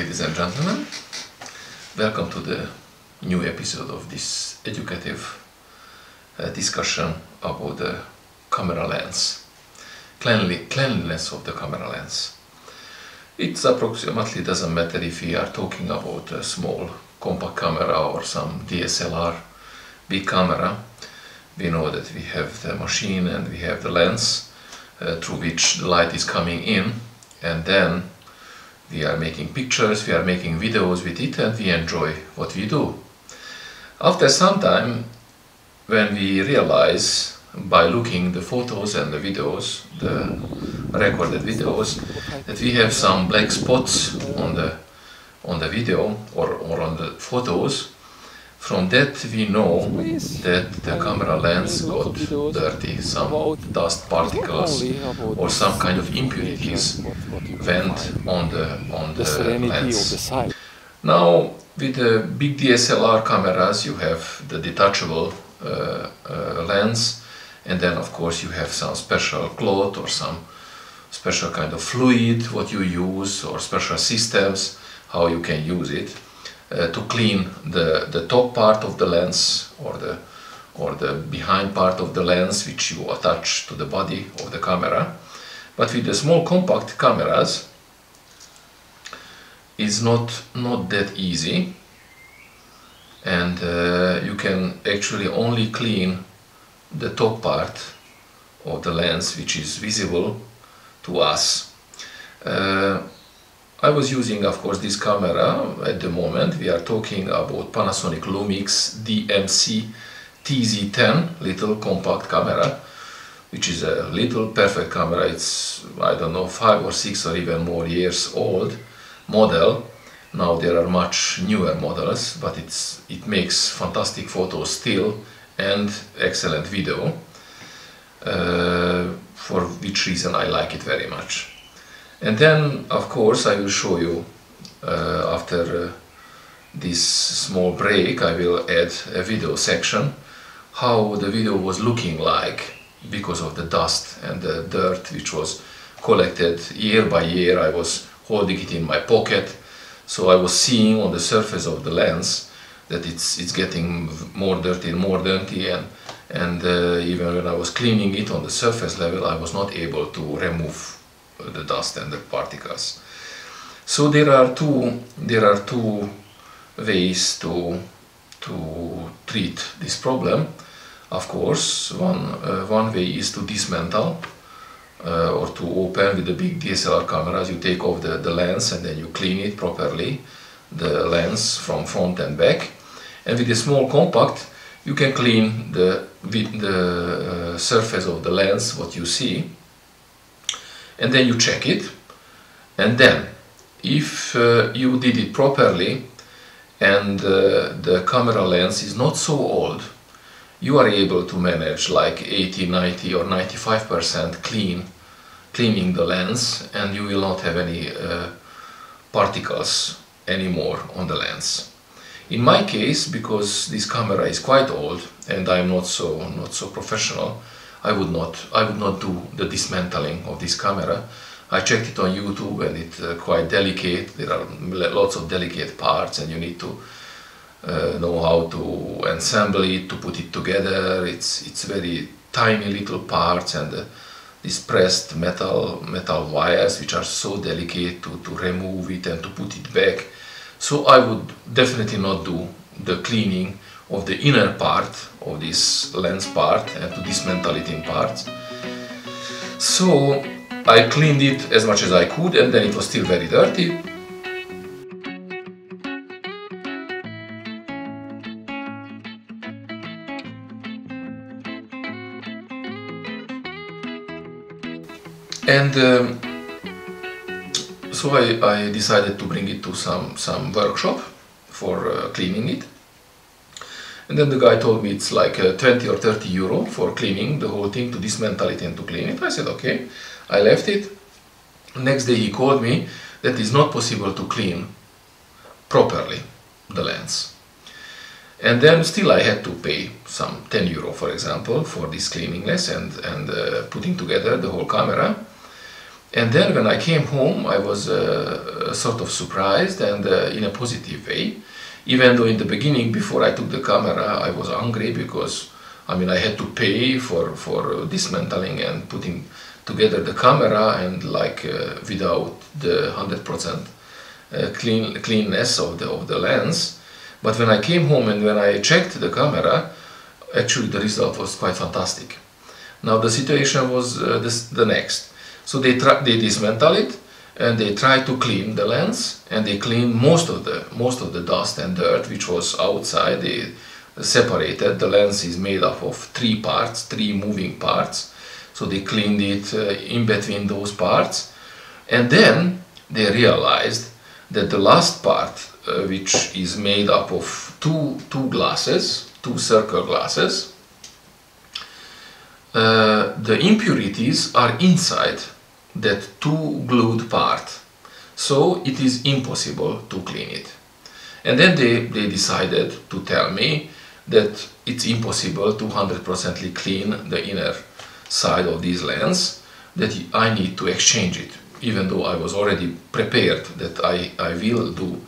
Ladies and gentlemen, welcome to the new episode of this educative discussion about the camera lens, cleanliness of the camera lens. It approximately doesn't matter if we are talking about a small compact camera or some DSLR big camera. We know that we have the machine and we have the lens through which the light is coming in, and then we are making pictures, we are making videos with it, and we enjoy what we do. After some time, when we realize by looking the photos and the videos, the recorded videos, that we have some black spots on the video or on the photos, from that we know that the camera lens got dirty, some dust particles or some kind of impurities went on the lens. Now with the big DSLR cameras you have the detachable lens, and then of course you have some special cloth or some special kind of fluid what you use, or special systems how you can use it to clean the top part of the lens or the behind part of the lens which you attach to the body of the camera. But with the small compact cameras it's not that easy, and you can actually only clean the top part of the lens which is visible to us. I was using, of course, this camera at the moment. We are talking about Panasonic Lumix DMC TZ10 little compact camera, which is a little perfect camera. It's, I don't know, 5 or 6 or even more years old model. Now there are much newer models, but it makes fantastic photos still and excellent video, for which reason I like it very much. And then, of course, I will show you, after this small break, I will add a video section, how the video was looking like because of the dust and the dirt which was collected year by year. I was holding it in my pocket, so I was seeing on the surface of the lens that it's getting more dirty and more dirty, and even when I was cleaning it on the surface level, I was not able to remove the dust and the particles. So there are two ways to treat this problem. Of course, one way is to dismantle or to open with the big DSLR cameras. You take off the lens and then you clean it properly, the lens from front and back. And with the small compact, you can clean the surface of the lens, what you see. And then you check it, and then if you did it properly and the camera lens is not so old, you are able to manage like 80, 90 or 95% cleaning the lens, and you will not have any particles anymore on the lens. In my case, because this camera is quite old and I'm not so professional, I would not do the dismantling of this camera. I checked it on YouTube, and it's quite delicate. There are lots of delicate parts, and you need to know how to assemble it, to put it together. It's very tiny little parts, and these pressed metal wires, which are so delicate to remove it and to put it back. So I would definitely not do the cleaning of the inner part of this lens part and to dismantle it in parts. So I cleaned it as much as I could, and then it was still very dirty. And so I decided to bring it to some workshop for cleaning it. And then the guy told me it's like 20 or 30 euro for cleaning the whole thing, to dismantle it and to clean it. I said okay, I left it. Next day he called me that it's not possible to clean properly the lens. And then still I had to pay some 10 euro, for example, for this cleaningness and putting together the whole camera. And then when I came home, I was sort of surprised, and in a positive way. Even though in the beginning, before I took the camera, I was angry because, I mean, I had to pay for dismantling and putting together the camera, and like without the 100% cleanness of the lens. But when I came home and when I checked the camera, actually the result was quite fantastic. Now the situation was the next. So they dismantle it, and they try to clean the lens, and they clean most of the dust and dirt which was outside. They separated. The lens is made up of three parts, three moving parts. So they cleaned it in between those parts, and then they realized that the last part, which is made up of two circle glasses, the impurities are inside that two glued part, so it is impossible to clean it. And then they decided to tell me that it's impossible to 100% clean the inner side of this lens, that I need to exchange it, even though I was already prepared that I will do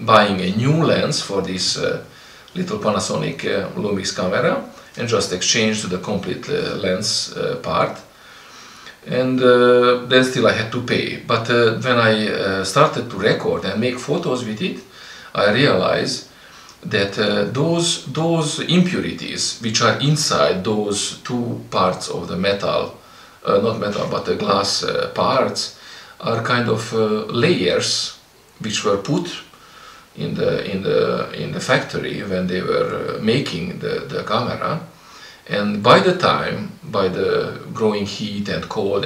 buying a new lens for this little Panasonic Lumix camera, and just exchange the complete lens part. And then still I had to pay. But when I started to record and make photos with it, I realized that those impurities which are inside those two parts of the metal, not metal but the glass parts, are kind of layers which were put in the factory when they were making the camera. And by the growing heat and cold,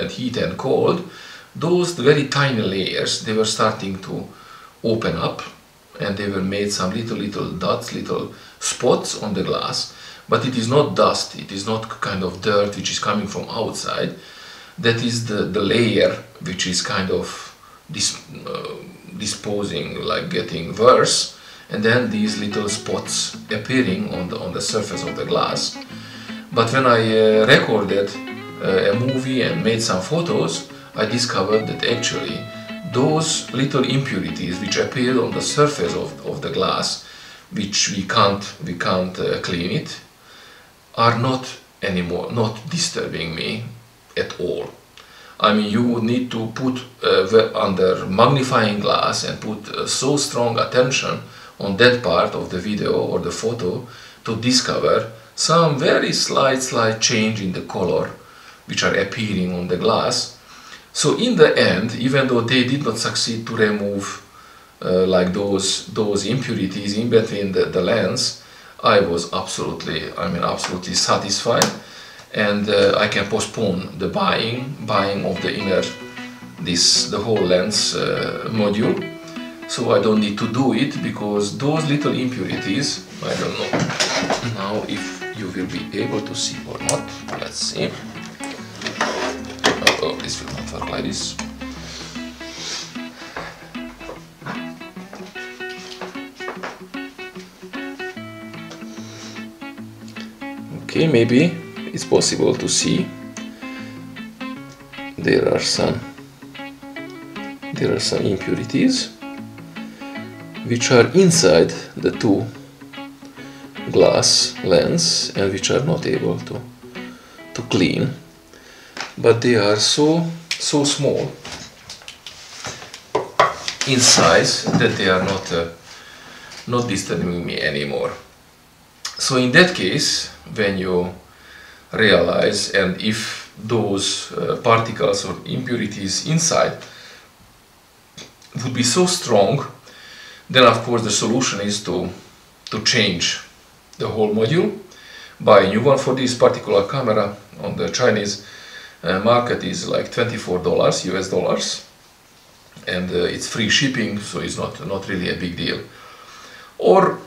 those very tiny layers, they were starting to open up, and they were made some little dots, little spots on the glass. But it is not dust, it is not kind of dirt which is coming from outside. That is the layer which is kind of disposing, like getting worse, and then these little spots appearing on the surface of the glass. But when I recorded a movie and made some photos, I discovered that actually those little impurities which appeared on the surface of the glass, which we can't clean it, are not disturbing me at all. I mean, you would need to put under magnifying glass and put so strong attention on that part of the video or the photo to discover some very slight change in the color which are appearing on the glass. So in the end, even though they did not succeed to remove like those impurities in between the lens, I was absolutely satisfied, and I can postpone the buying of the inner, the whole lens module. So I don't need to do it, because those little impurities, I don't know now if you will be able to see or not, let's see. Oh, this will not work like this. Okay, maybe it's possible to see. There are some impurities which are inside the two glass lens and which are not able to clean, but they are so small in size that they are not disturbing me anymore. So in that case, when you realize, and if those particles or impurities inside would be so strong, then of course the solution is to change the whole module, buy a new one. For this particular camera on the Chinese market is like $24 US dollars, and it's free shipping, so it's not really a big deal. Or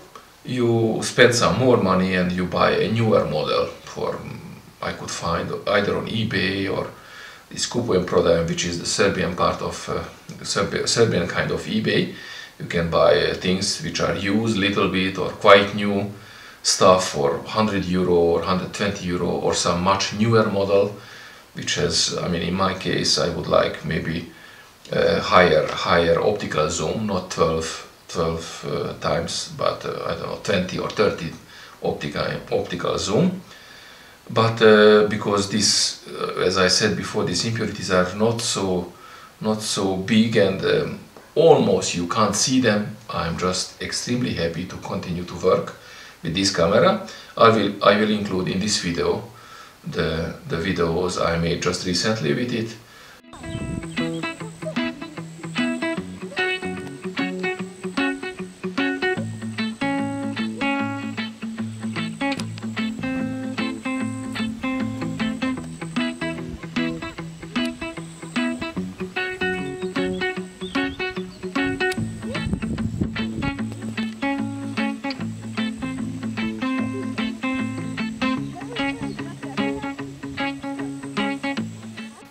you spend some more money and you buy a newer model for, I could find either on eBay or this Kupujem Prodajem, which is the Serbian part of Serbian kind of eBay. You can buy things which are used little bit or quite new stuff for €100 or €120, or some much newer model which has, I mean, in my case, I would like maybe higher optical zoom, not 12 times, but I don't know, 20 or 30 optical zoom. But because this, as I said before, these impurities are not so big and almost you can't see them, I'm just extremely happy to continue to work with this camera. I will include in this video the videos I made just recently with it.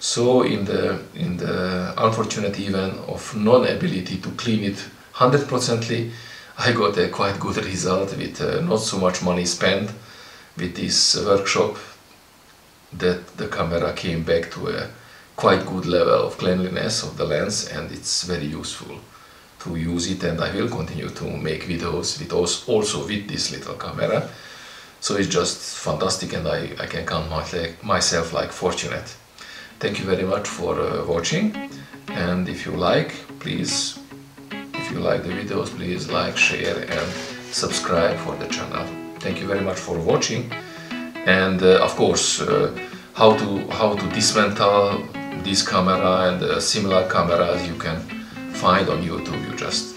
So in the unfortunate event of non-ability to clean it 100%, I got a quite good result with not so much money spent with this workshop, that the camera came back to a quite good level of cleanliness of the lens, and it's very useful to use it, and I will continue to make videos with also with this little camera. So it's just fantastic, and I can count myself like fortunate. Thank you very much for watching, and if you like the videos, please like, share and subscribe for the channel. Thank you very much for watching, and of course how to dismantle this camera and similar cameras you can find on YouTube. You just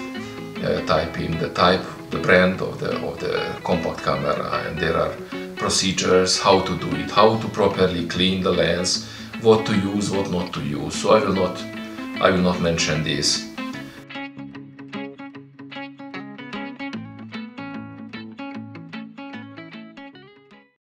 type in the brand of the compact camera, and there are procedures how to do it, how to properly clean the lens, what to use, what not to use. So I will not mention this.